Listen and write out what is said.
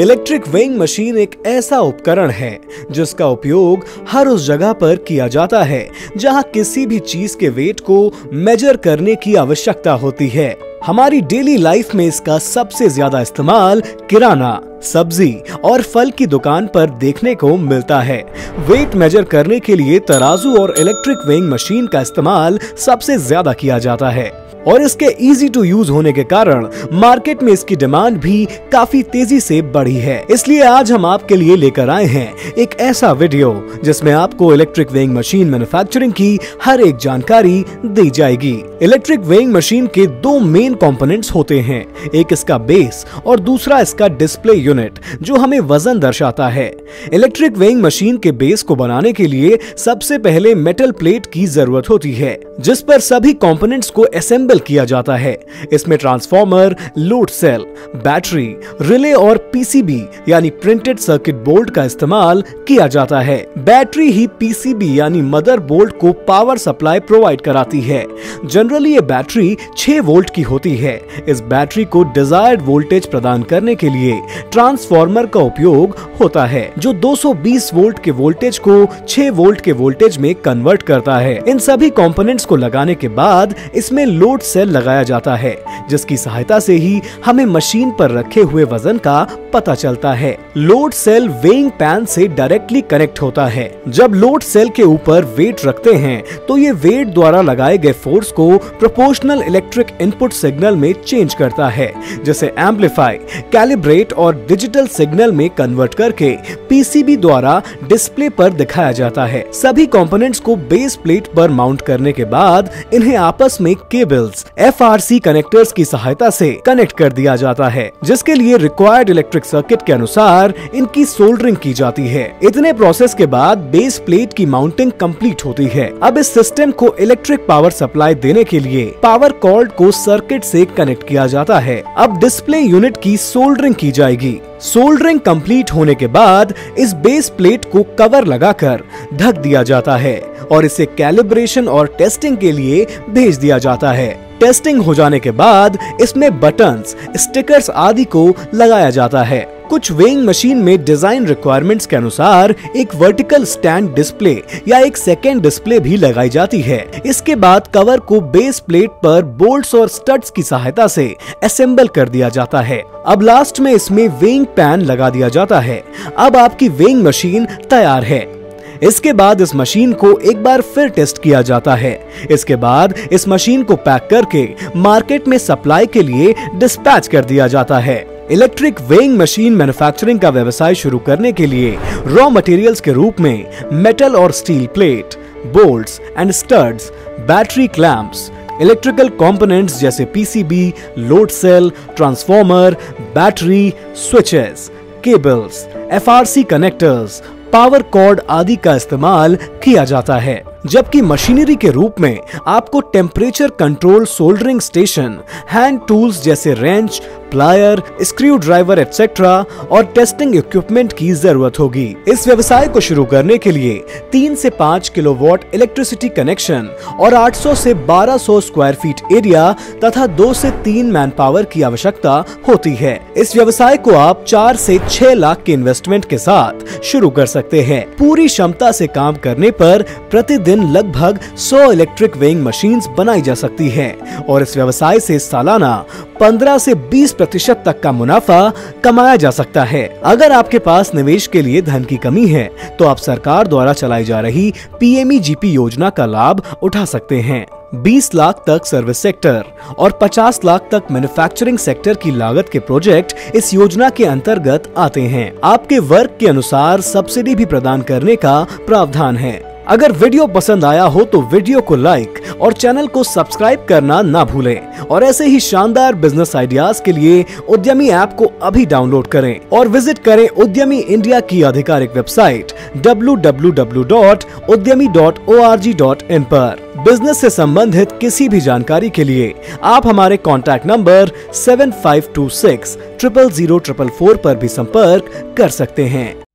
Electric weighing machine एक ऐसा उपकरण है जिसका उपयोग हर उस जगह पर किया जाता है जहां किसी भी चीज के वेट को मेजर करने की आवश्यकता होती है। हमारी डेली लाइफ में इसका सबसे ज्यादा इस्तेमाल किराना, सब्जी और फल की दुकान पर देखने को मिलता है। वेट मेजर करने के लिए तराजू और इलेक्ट्रिक वेइंग मशीन का इस्तेमाल सबसे ज्यादा किया जाता है और इसके इजी टू यूज होने के कारण मार्केट में इसकी डिमांड भी काफी तेजी से बढ़ी है। इसलिए आज हम आपके लिए लेकर आए हैं एक ऐसा वीडियो जिसमें आपको इलेक्ट्रिक वेइंग मशीन मैन्युफैक्चरिंग की हर एक जानकारी दी जाएगी। इलेक्ट्रिक वेइंग मशीन के दो मेन कंपोनेंट्स होते हैं, एक इसका बेस और दूसरा इसका डिस्प्ले यूनिट जो हमें वजन दर्शाता है। इलेक्ट्रिक वेइंग मशीन के बेस को बनाने के लिए सबसे पहले मेटल प्लेट की जरूरत होती है जिस पर सभी कंपोनेंट्स को असेंबल किया जाता है। इसमें transformer, load cell, battery, relay और पीसीबी यानी प्रिंटेड सर्किट बोर्ड का इस्तेमाल किया जाता है। बैटरी ही पीसीबी यानी मदर बोर्ड को पावर सप्लाई प्रोवाइड कराती है। जनरली ये बैटरी 6 वोल्ट की होती है। इस बैटरी को डिजायर्ड वोल्टेज प्रदान करने के लिए ट्रांसफार्मर का उपयोग होता है जो 220 वोल्ट के वोल्टेज को 6 वोल्ट के वोल्टेज में कन्वर्ट करता है। इन सभी कंपोनेंट्स को लगाने के बाद इसमें लोड सेल लगाया जाता है जिसकी सहायता से ही हमें मशीन पर रखे हुए वजन का पता चलता है। लोड सेल वेइंग पैन से डायरेक्टली कनेक्ट होता है। जब लोड सेल के ऊपर वेट रखते हैं तो ये वेट द्वारा लगाए गए फोर्स को प्रोपोर्शनल इलेक्ट्रिक इनपुट सिग्नल में चेंज करता है जिसे एम्पलीफाई, कैलिब्रेट और डिजिटल सिग्नल में कन्वर्ट करके पीसीबी द्वारा डिस्प्ले पर दिखाया जाता है। सभी कंपोनेंट्स को बेस प्लेट पर माउंट करने के बाद इन्हें आपस में केबल FRC कनेक्टर्स की सहायता से कनेक्ट कर दिया जाता है जिसके लिए रिक्वायर्ड इलेक्ट्रिक सर्किट के अनुसार इनकी सोल्डरिंग की जाती है। इतने प्रोसेस के बाद बेस प्लेट की माउंटिंग कंप्लीट होती है। अब इस सिस्टम को इलेक्ट्रिक पावर सप्लाई देने के लिए पावर कॉर्ड को सर्किट से कनेक्ट किया जाता है। अब डिस्प्ले यूनिट की सोल्डरिंग की जाएगी। सोल्डरिंग कंप्लीट होने के बाद इस बेस प्लेट को कवर लगाकर ढक दिया जाता है और इसे कैलिब्रेशन और टेस्टिंग के लिए भेज दिया जाता है। टेस्टिंग हो जाने के बाद इसमें बटन्स, स्टिकर्स आदि को लगाया जाता है। कुछ वेइंग मशीन में डिजाइन रिक्वायरमेंट्स के अनुसार एक वर्टिकल स्टैंड डिस्प्ले या एक सेकेंड डिस्प्ले भी लगाई जाती है। इसके बाद कवर को बेस प्लेट पर बोल्ट्स और स्टड्स की सहायता से असेंबल कर दिया जाता है। अब लास्ट में इसमें वेइंग पैन लगा दिया जाता है। अब आपकी वेइंग मशीन तैयार है। इसके बाद इस मशीन को एक बार फिर टेस्ट किया जाता है। इसके बाद इस मशीन को पैक करके मार्केट में सप्लाई के लिए डिस्पैच कर दिया जाता है। इलेक्ट्रिक वेइंग मशीन मैन्युफैक्चरिंग का व्यवसाय शुरू करने के लिए रॉ मटेरियल्स के रूप में मेटल और steel plate, bolts and studs, battery clamps, electrical components जैसे PCB, load cell, transformer, battery, switches, cables, FRC connectors, power cord आदि का इस्तेमाल किया जाता है। जबकि मशीनरी के रूप में आपको temperature control soldering station, hand tools जैसे wrench, plier, screwdriver etcetera और टेस्टिंग इक्विपमेंट की जरूरत होगी। इस व्यवसाय को शुरू करने के लिए 3 से 5 किलोवाट इलेक्ट्रिसिटी कनेक्शन और 800 से 1200 स्क्वायर फीट एरिया तथा 2 से 3 मैन पावर की आवश्यकता होती है। इस व्यवसाय को आप 4 से 6 लाख के इन्वेस्टमेंट के साथ शुरू कर सकते हैं। पूरी क्षमता से काम करने पर प्रतिदिन लगभग 100 इलेक्ट्रिक वेइंग मशीन बनाई जा सकती है और इस व्यवसाय से सालाना 15 से 20% तक का मुनाफा कमाया जा सकता है। अगर आपके पास निवेश के लिए धन की कमी है तो आप सरकार द्वारा चलाई जा रही PMEGP योजना का लाभ उठा सकते हैं। 20 लाख तक सर्विस सेक्टर और 50 लाख तक मैन्युफैक्चरिंग सेक्टर की लागत के प्रोजेक्ट इस योजना के अंतर्गत आते हैं। आपके वर्क के अनुसार सब्सिडी भी प्रदान करने का प्रावधान है। अगर वीडियो पसंद आया हो तो वीडियो को लाइक और चैनल को सब्सक्राइब करना ना भूलें और ऐसे ही शानदार बिजनेस आइडियाज के लिए उद्यमी ऐप को अभी डाउनलोड करें और विजिट करें उद्यमी इंडिया की आधिकारिक वेबसाइट www.udyami.org.in पर। बिजनेस से संबंधित किसी भी जानकारी के लिए आप हमारे कॉन्टैक्ट नंबर 7526 000444 पर भी संपर्क कर सकते हैं।